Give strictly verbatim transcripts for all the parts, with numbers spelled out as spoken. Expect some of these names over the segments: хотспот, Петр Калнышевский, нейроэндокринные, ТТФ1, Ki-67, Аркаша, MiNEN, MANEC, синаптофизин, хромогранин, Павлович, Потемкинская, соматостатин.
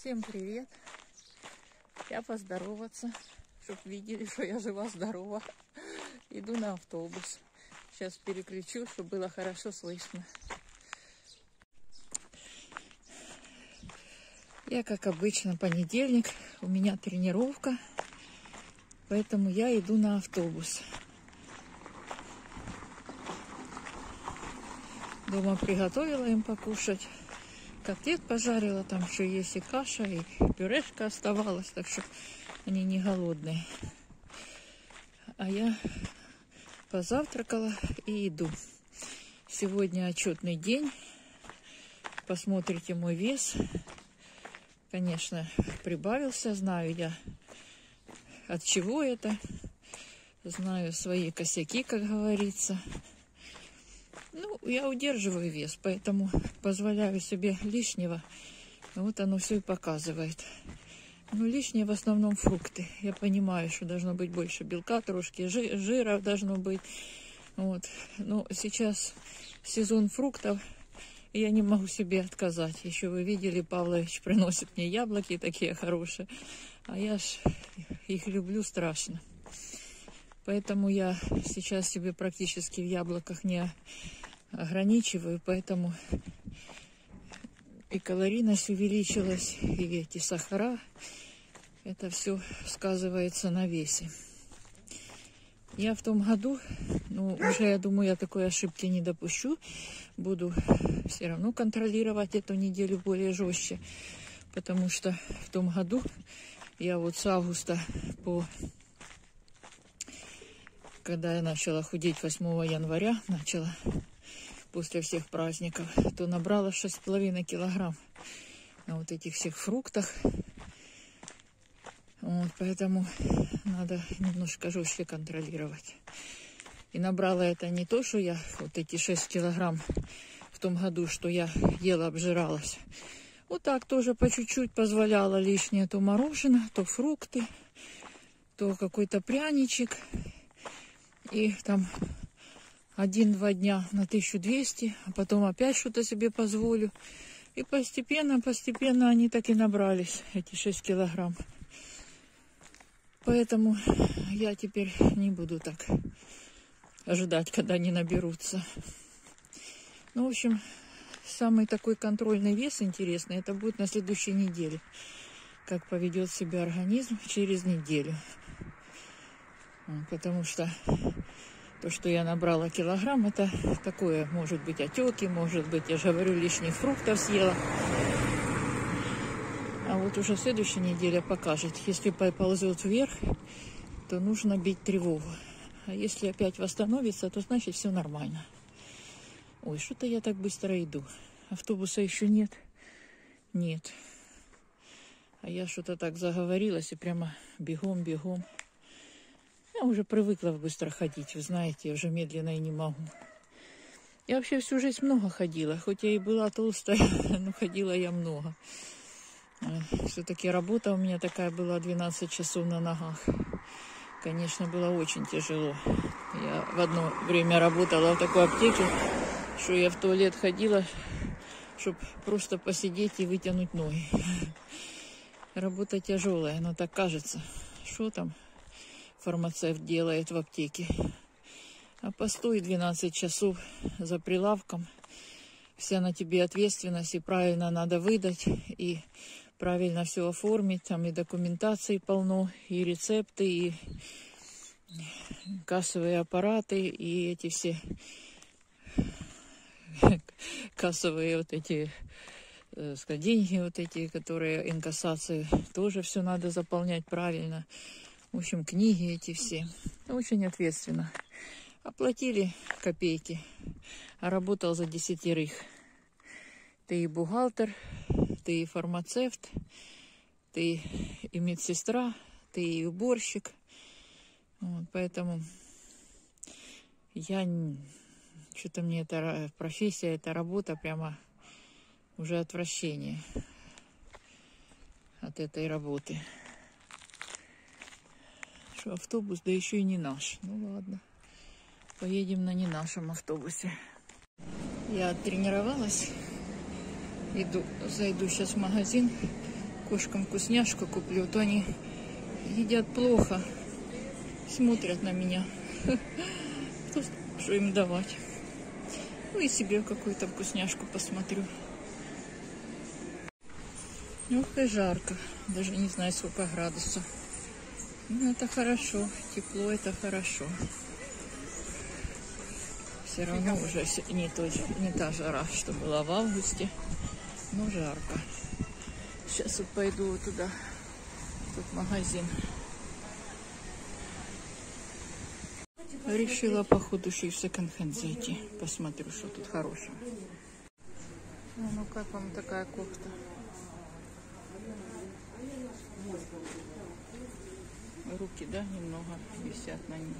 Всем привет! Я поздороваться, чтобы видели, что я жива-здорова. Иду на автобус. Сейчас переключу, чтобы было хорошо слышно. Я, как обычно, понедельник. У меня тренировка. Поэтому я иду на автобус. Дома приготовила им покушать. Котлет пожарила, там еще есть и каша, и пюрешка оставалась, так что они не голодные. А я позавтракала и иду. Сегодня отчетный день. Посмотрите мой вес. Конечно, прибавился, знаю я, от чего это. Знаю свои косяки, как говорится. Ну, я удерживаю вес, поэтому позволяю себе лишнего. Вот оно все и показывает. Ну, лишнее в основном фрукты. Я понимаю, что должно быть больше белка, трошки жи жира должно быть. Вот. Но сейчас сезон фруктов, и я не могу себе отказать. Еще вы видели, Павлович приносит мне яблоки такие хорошие. А я ж их люблю страшно. Поэтому я сейчас себе практически в яблоках не ограничиваю, поэтому и калорийность увеличилась, и эти сахара. Это все сказывается на весе. Я в том году, ну, уже, я думаю, я такой ошибки не допущу. Буду все равно контролировать эту неделю более жестче, потому что в том году я вот с августа по... Когда я начала худеть восьмого января, начала после всех праздников, то набрала шесть с половиной килограмм на вот этих всех фруктах. Вот, поэтому надо немножко жестче контролировать. И набрала это не то, что я вот эти шесть килограмм в том году, что я ела, обжиралась. Вот так тоже по чуть-чуть позволяла лишнее то мороженое, то фрукты, то какой-то пряничек. И там один-два дня на тысячу двести, а потом опять что-то себе позволю. И постепенно-постепенно они так и набрались, эти шесть килограмм. Поэтому я теперь не буду так ожидать, когда они наберутся. Ну, в общем, самый такой контрольный вес интересный, это будет на следующей неделе. Как поведет себя организм через неделю. Потому что то, что я набрала килограмм, это такое, может быть, отеки, может быть, я же говорю, лишних фруктов съела. А вот уже следующая неделя покажет. Если поползет вверх, то нужно бить тревогу. А если опять восстановится, то значит все нормально. Ой, что-то я так быстро иду. Автобуса еще нет? Нет. А я что-то так заговорилась и прямо бегом-бегом. Я уже привыкла быстро ходить, вы знаете, я уже медленно и не могу. Я вообще всю жизнь много ходила, хоть я и была толстая, но ходила я много. Все-таки работа у меня такая была, двенадцать часов на ногах. Конечно, было очень тяжело. Я в одно время работала в такой аптеке, что я в туалет ходила, чтобы просто посидеть и вытянуть ноги. Работа тяжелая, но так кажется. Что там фармацевт делает в аптеке? А постой двенадцать часов за прилавком. Вся на тебе ответственность, и правильно надо выдать, и правильно все оформить. Там и документации полно, и рецепты, и кассовые аппараты, и эти все кассовые вот эти деньги, вот эти, которые инкассации, тоже все надо заполнять правильно. В общем, книги эти все. Очень ответственно. Оплатили копейки, а работал за десятерых. Ты и бухгалтер, ты и фармацевт, ты и медсестра, ты и уборщик. Вот, поэтому я... Что-то мне эта профессия, эта работа прямо уже отвращение от этой работы. Автобус, да еще и не наш. Ну ладно, поедем на не нашем автобусе. Я тренировалась, иду, зайду сейчас в магазин, кошкам вкусняшку куплю, то они едят плохо, смотрят на меня, что им давать. Ну и себе какую-то вкусняшку посмотрю. Ох, и жарко, даже не знаю, сколько градусов. Ну, это хорошо, тепло, это хорошо. Все равно уже не, тот, не та жара, что была в августе, но жарко. Сейчас вот пойду вот туда, в тот магазин. Решила, походу, еще и в секонд-хенд зайти. Посмотрю, что тут хорошего. Ну, ну как вам такая кофта? Руки, да, немного висят на ней.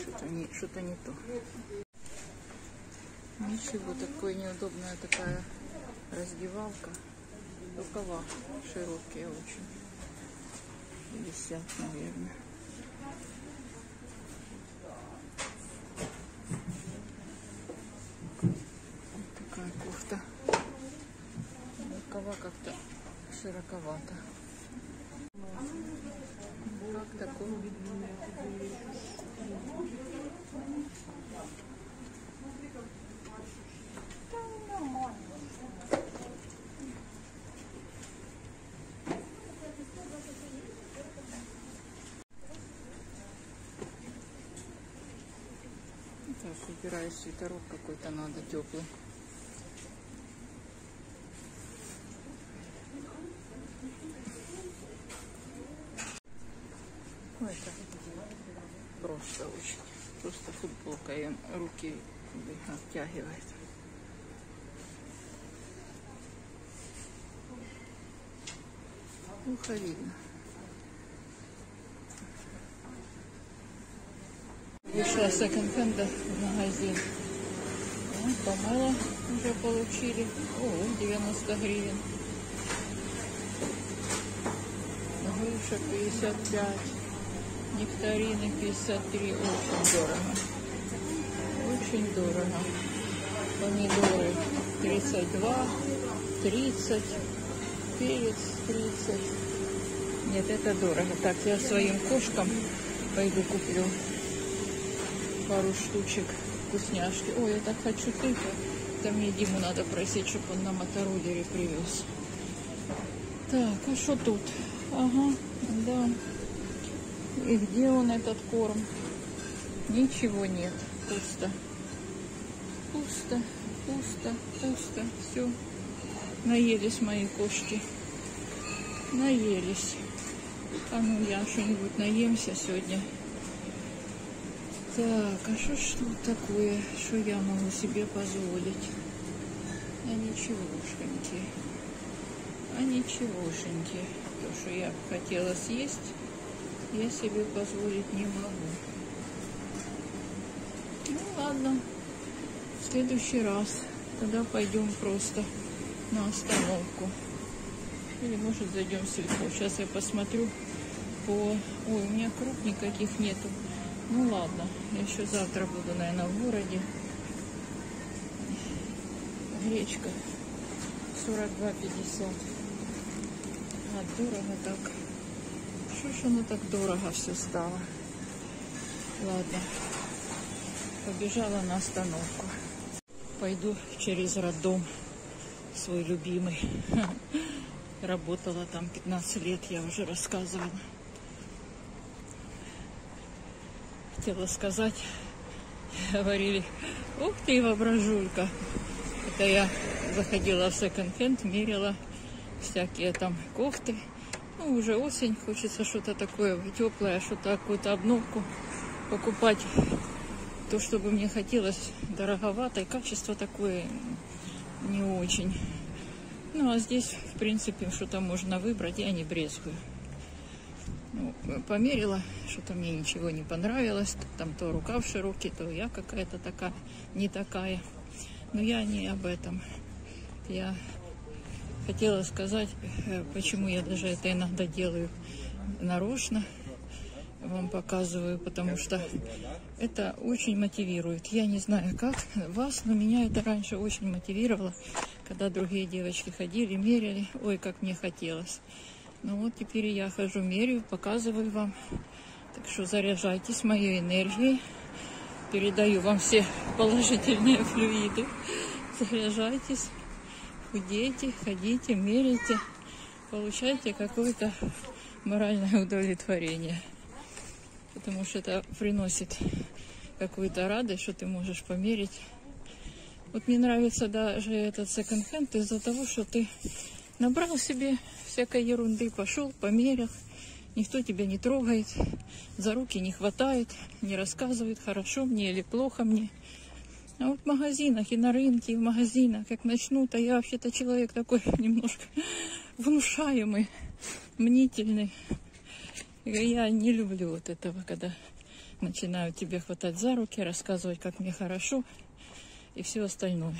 Что-то не, что-то не то. Ничего, такое неудобная такая раздевалка. Рукава широкие очень. Висят, наверное. Вот такая кофта. Рукава как-то широковато. Как такое? Так, выбираю свитерок какой-то, надо теплый. Ну, это просто очень. Просто футболка, и руки оттягивает. Ухо видно. Вышла секонд-хенда в магазин. Ну, помыла уже получили. О, девяносто гривен. Груша пятьдесят пять. Нектарины пятьдесят три. Очень дорого. Очень дорого. Помидоры тридцать два. тридцать. Перец тридцать. Нет, это дорого. Так, я своим кошкам пойду куплю пару штучек вкусняшки. Ой, я так хочу тыкву. Там мне Диму надо просить, чтобы он на мотороллере привез. Так, а что тут? Ага, да. И где он, этот корм? Ничего нет. Пусто. Пусто, пусто, пусто. Все. Наелись мои кошки. Наелись. А ну, я что-нибудь наемся сегодня. Так, а что ж тут такое, что я могу себе позволить? А ничегошеньки. А ничегошеньки. То, что я хотела съесть, я себе позволить не могу. Ну ладно. В следующий раз. Тогда пойдем просто на остановку. Или может зайдем в сельпо. Сейчас я посмотрю по... Ой, у меня круп никаких нету. Ну ладно, я еще завтра буду, наверное, в городе. Гречка сорок два пятьдесят. А, дорого так. Что ж оно так дорого все стало? Ладно, побежала на остановку. Пойду через роддом, свой любимый. Работала там пятнадцать лет, я уже рассказывала. Хотела сказать, говорили, ух ты, воображулька. Это я заходила в секонд-хенд, мерила всякие там кофты. Ну, уже осень, хочется что-то такое теплое, что-то, какую-то обновку покупать. То, что бы мне хотелось, дороговато, и качество такое не очень. Ну, а здесь, в принципе, что-то можно выбрать, я не брезгую. Ну, померила, что-то мне ничего не понравилось. Там то рукав широкий, то я какая-то такая, не такая. Но я не об этом. Я хотела сказать, почему я даже это иногда делаю нарочно. вам показываю, потому что это очень мотивирует. Я не знаю, как вас, но меня это раньше очень мотивировало, когда другие девочки ходили, меряли. Ой, как мне хотелось. Ну вот теперь я хожу, меряю, показываю вам. Так что заряжайтесь моей энергией. Передаю вам все положительные флюиды. Заряжайтесь, худейте, ходите, меряйте. Получайте какое-то моральное удовлетворение. Потому что это приносит какую-то радость, что ты можешь померить. Вот мне нравится даже этот секонд-хенд из-за того, что ты набрал себе всякой ерунды, пошел, померил. Никто тебя не трогает, за руки не хватает, не рассказывает, хорошо мне или плохо мне. А вот в магазинах и на рынке, и в магазинах, как начнут, а я вообще-то человек такой немножко внушаемый, мнительный. Я не люблю вот этого, когда начинают тебе хватать за руки, рассказывать, как мне хорошо и все остальное.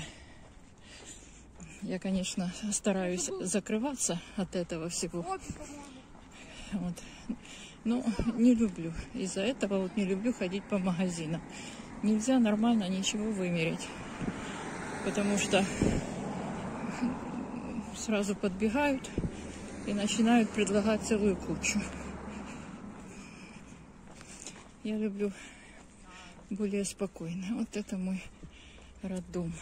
Я, конечно, стараюсь закрываться от этого всего. Вот. Но не люблю. Из-за этого вот не люблю ходить по магазинам. Нельзя нормально ничего вымерить. Потому что сразу подбегают и начинают предлагать целую кучу. Я люблю более спокойно. Вот это мой роддом.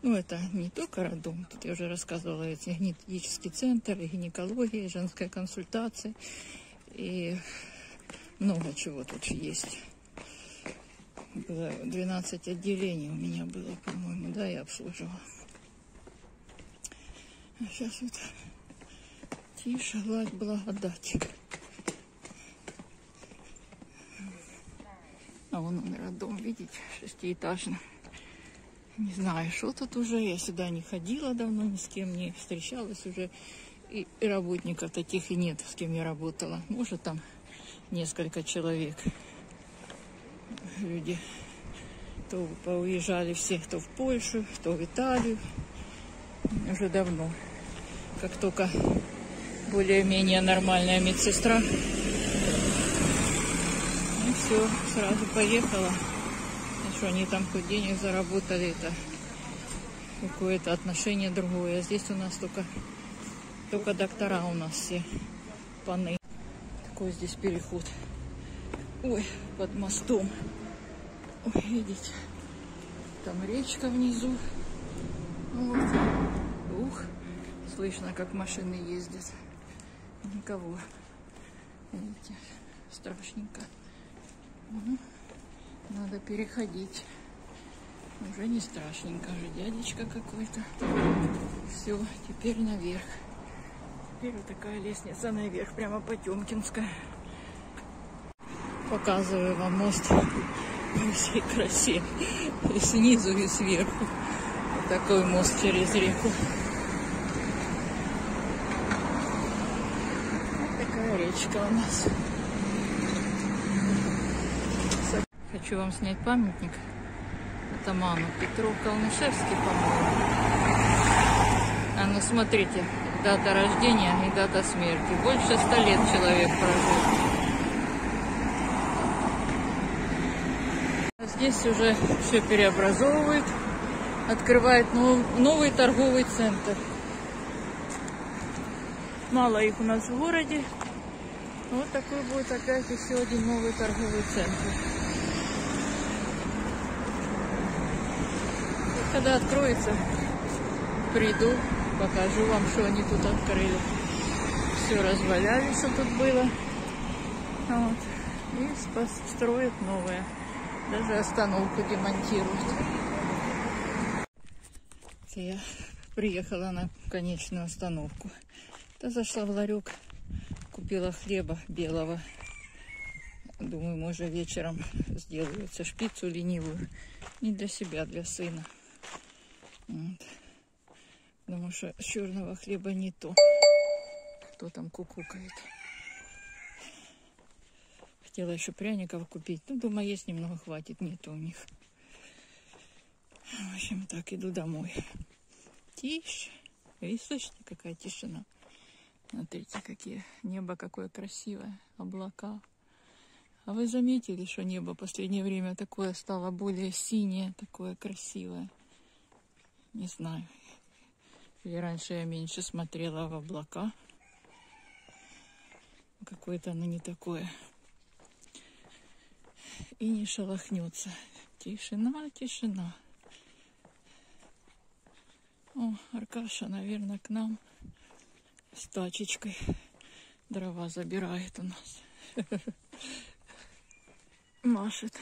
Ну, это не только роддом. Тут я уже рассказывала, это генетический центр, и гинекология, и женская консультация. И много чего тут есть. Было двенадцать отделений у меня было, по-моему, да, я обслуживала. А сейчас вот тише, гладь, благодать. А вон он, роддом, видите, шестиэтажный. Не знаю, что тут уже. Я сюда не ходила давно, ни с кем не встречалась уже. И работников таких и нет, с кем я работала. Может, там несколько человек. Люди то поуезжали все, кто в Польшу, кто в Италию. Уже давно. Как только более-менее нормальная медсестра. Ну все, сразу поехала. Что они там хоть денег заработали, это какое-то отношение другое. Здесь у нас только, только доктора у нас все паны. Такой здесь переход. Ой, под мостом. Ой, видите, там речка внизу. Вот. Ух, слышно, как машины ездят. Никого. Видите, страшненько. Надо переходить. Уже не страшненько же, дядечка какой-то. Все, теперь наверх. Теперь вот такая лестница наверх, прямо Потемкинская. Показываю вам мост во всей красе. И снизу, и сверху. Вот такой мост через реку. Вот такая речка у нас. Хочу вам снять памятник атаману Петру Калнышевскому, по-моему. А ну смотрите, дата рождения и дата смерти. Больше ста лет человек прожил. А здесь уже все переобразовывают, открывают новый, новый торговый центр. Мало их у нас в городе. Вот такой будет опять еще один новый торговый центр. Когда откроется, приду, покажу вам, что они тут открыли. Все разваляли, что тут было. Вот. И построят новое. Даже остановку демонтируют. Я приехала на конечную остановку. Да зашла в ларек, купила хлеба белого. Думаю, может, вечером сделаются шпицу ленивую. Не для себя, для сына. Вот. Потому что с черного хлеба не то. Кто там кукукает? Хотела еще пряников купить. Ну, дома есть немного, хватит. Нету у них. В общем, так, иду домой. Тише. И слышите, какая тишина. Смотрите, какие небо какое красивое. Облака. А вы заметили, что небо в последнее время такое стало более синее, такое красивое? Не знаю. Или раньше я меньше смотрела в облака. Какое-то оно не такое. И не шелохнется. Тишина, тишина. О, Аркаша, наверное, к нам с тачечкой дрова забирает у нас. Машет.